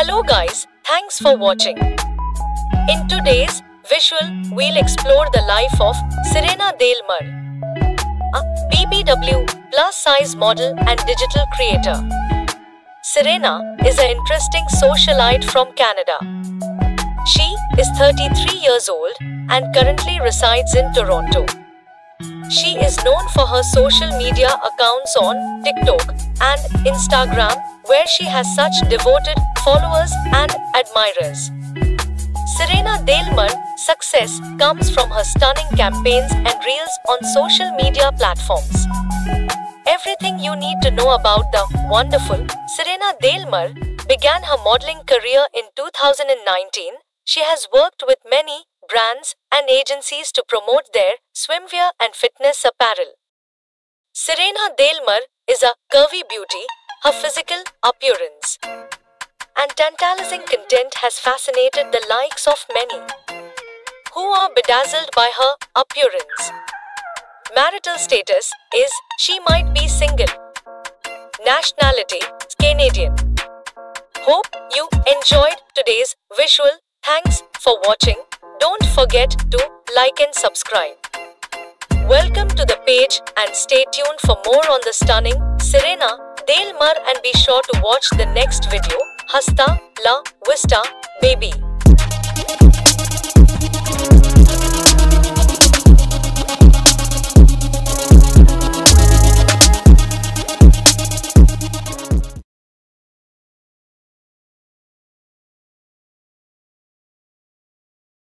Hello guys, thanks for watching. In today's visual, we'll explore the life of Sirena Del Mar, a BBW plus-size model and digital creator. Sirena is an interesting socialite from Canada. She is 33 years old and currently resides in Toronto. She is known for her social media accounts on TikTok and Instagram, where she has such devoted followers and admirers. Sirena Del Mar's success comes from her stunning campaigns and reels on social media platforms. Everything you need to know about the wonderful Sirena Del Mar. Began her modeling career in 2019. She has worked with many brands and agencies to promote their swimwear and fitness apparel. Sirena Del Mar is a curvy beauty. Her physical appearance and tantalizing content has fascinated the likes of many who are bedazzled by her appearance. Marital status is she might be single. Nationality Canadian. Hope you enjoyed today's visual. Thanks for watching. Don't forget to like and subscribe. Welcome to the page and stay tuned for more on the stunning Sirena Del Mar, and be sure to watch the next video. Hasta la vista, baby.